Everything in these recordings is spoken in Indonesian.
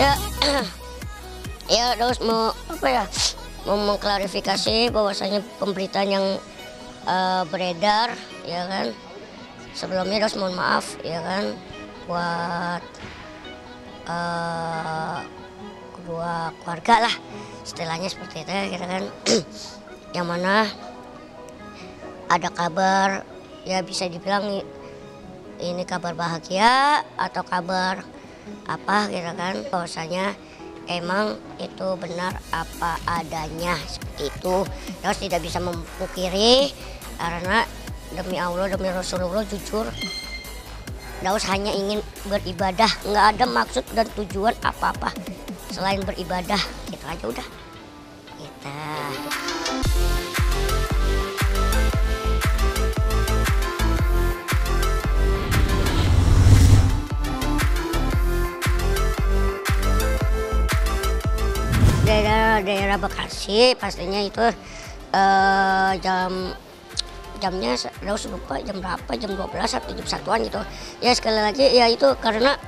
Ya, ya Daus mau apa ya? Mau mengklarifikasi bahwasanya pemberitaan yang beredar, ya kan. Sebelumnya Daus mohon maaf, ya kan, buat kedua keluarga lah, istilahnya seperti itu, ya kan. Yang mana ada kabar, ya bisa dibilang ini kabar bahagia atau kabar apa kira kan, bahwasanya emang itu benar apa adanya seperti itu. Terus tidak bisa memukiri karena demi Allah demi Rasulullah jujur, Daus hanya ingin beribadah, nggak ada maksud dan tujuan apa-apa selain beribadah, gitu aja udah. Daerah Bekasi pastinya itu jamnya Daus lupa jam berapa, jam 12 atau jam 1-an gitu. Ya sekali lagi ya itu karena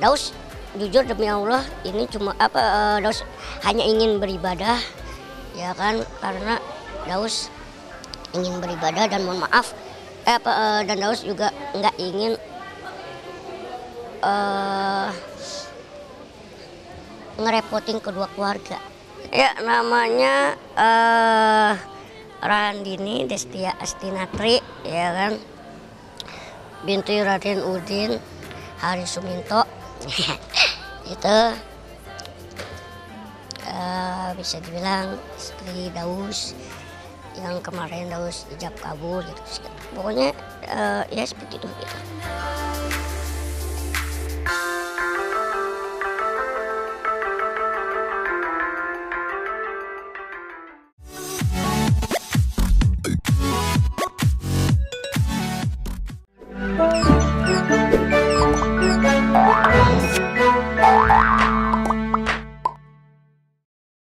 Daus jujur demi Allah ini cuma apa Daus hanya ingin beribadah, ya kan, karena Daus ingin beribadah dan mohon maaf dan Daus juga nggak ingin ngerepotin kedua keluarga. Ya namanya Randini Destia Astinatri, ya kan, Bintu Raden Udin Hari Suminto. Itu bisa dibilang istri Daus yang kemarin Daus ijab kabul gitu. Pokoknya ya seperti itu.